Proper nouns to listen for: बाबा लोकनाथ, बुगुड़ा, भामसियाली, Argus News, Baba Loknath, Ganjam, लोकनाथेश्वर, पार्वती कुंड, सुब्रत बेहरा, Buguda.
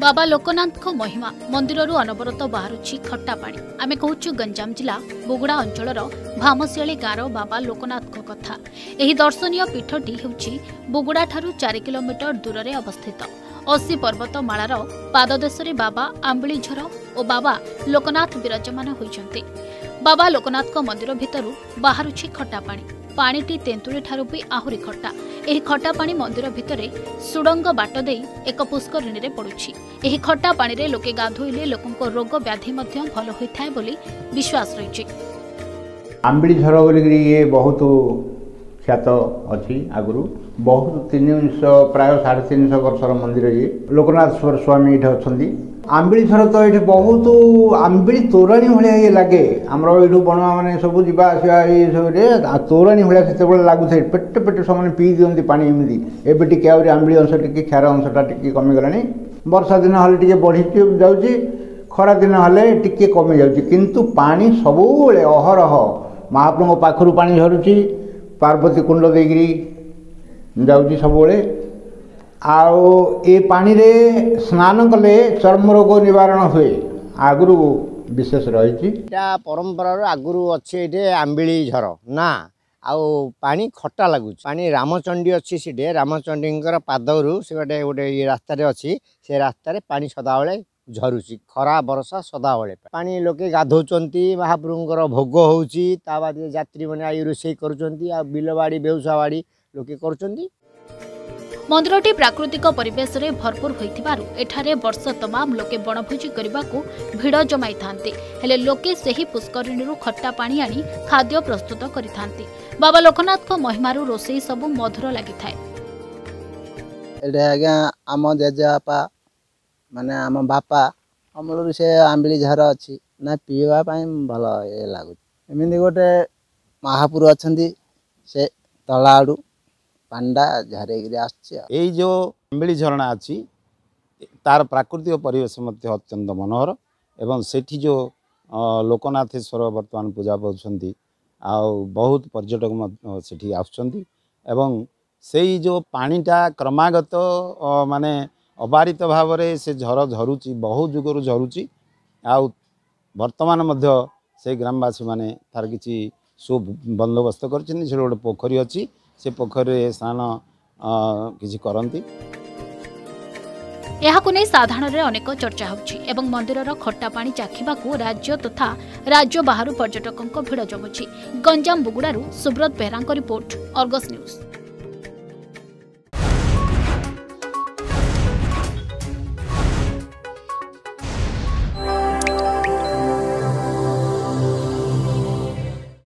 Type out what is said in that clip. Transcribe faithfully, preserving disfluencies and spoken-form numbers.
बाबा लोकनाथ महिमा मंदिररू अनवरत बाहरुछि खट्टा पाणी। आमे कहूँ गंजाम जिला बुगुड़ा अंचल भामसियाली गाँव बाबा लोकनाथ कथा। एही दर्शनीय पीठटी हेउछि बुगुड़ा ठारू चार किलोमीटर दूर में अवस्थित। अशी पर्वतमालार पाददेश बाबा आंबुझर और बाबा लोकनाथ विराजमान होइछन्ते। बाबा लोकनाथ मंदिर भितरु बाहरुछि खट्टा पाणी। पानीटी तेंतुली ठारू भी आहुरी खट्टा। एही खट्टा पानी मंदिर भितरे सुड़ंग बाट दे एक पुष्करिणी रे पड़ुछि। एही खट्टा पानी रे लोके गाधोइले लोकंको रोग व्याधि मध्यम भल होइथाय बोली विश्वास रहिछि। आंबिड़ी झर बोली ये बहुत ख्यात अछि। आगुरु बहुत तीन सौ प्राय साढ़े तीन सौ वर्षर मंदिर ये लोकनाथेश्वर स्वामी इठे अछन्ती। आंबिड़ी झर तो ये बहुत आंबिड़ी तोराणी भाया ये लगे। आमर यू बणुआ मैंने सब जावासवा ये सब तोराणी भाया से लगुए पेट पेट सब पी दिखती पानी एमती एवं टी आंबिड़ी अंश टी क्षार अंशटा टी कमिगला। बर्षा दिन हमें टी बढ़ी जाऊँगी, खरा दिन हमें टी कमी जाऊँगी, किंतु पानी सबू अहरह महाप्रभु पाखु पानी झरुची। पार्वती कुंड देकरी जाऊँगी सबुले। आओ ये पानी रे स्नान कले चर्म रोग निवारण हुए। आगुरी विशेष रही परंपरा आगुरी अच्छे ये आंबिड़ी झर ना आउ पानी खट्टा लगुच। पानी रामचंडी अच्छी सीटे रामचंडी पादरू से गोटे गोटे ये रास्तार अच्छी से रास्तार पानी सदाबले झरुची। खरा बरसा सदाबले पानी लोके गाधौंती। महाप्रभुंर भोग होची ता बाद यात्री मैंने आई रोषे कर बिलवाड़ी बेउसावाड़ी लोके कर। मंदिरटी प्राकृतिक परिवेश रे भरपूर होइथिबारु एठारे वर्ष तमाम लोके वनभोजी करबाकू भिड़ जमाई थांते। हेले लोके सेही पुष्करिणीरू खट्टा पानी आनी खाद्य प्रस्तुत करिथांती। बाबा लोकनाथक महिमारू रोसई सबु मधुर लागिथाय। एडे आज्ञा आम जेजेपा माने आम बापा अमलरू से आंबिली झर अछि ना पीवा पई भल लागु। एमिनी गोटे महापुरु अछन्ती से तलाडू पांडा झरेगिरी आई जो आंबिड़ी झरणा अच्छी तार प्राकृतिक परिवेश अत्यंत मनोहर एवं सेठी जो लोकनाथेश्वर वर्तमान पूजा पाँच बहुत पर्यटक सेठी एवं सही जो पानीटा क्रमागत माने अबारित भाव से झर झरुची बहुत जुगर झरुची। आउ वर्तमान मध्य से ग्रामवासी मैंने तार किसी सुबंदोबस्त कर पोखरी अच्छी से पोखरी स्नान किसी करती। यह साधारण अनेक चर्चा एवं मंदिरर खट्टा पानी चाखिबाकू राज्य तथा राज्य बाहर पर्यटकों भिड़ जमुची। गंजाम बुगुड़ारू सुब्रत बेहरा report, Argus news.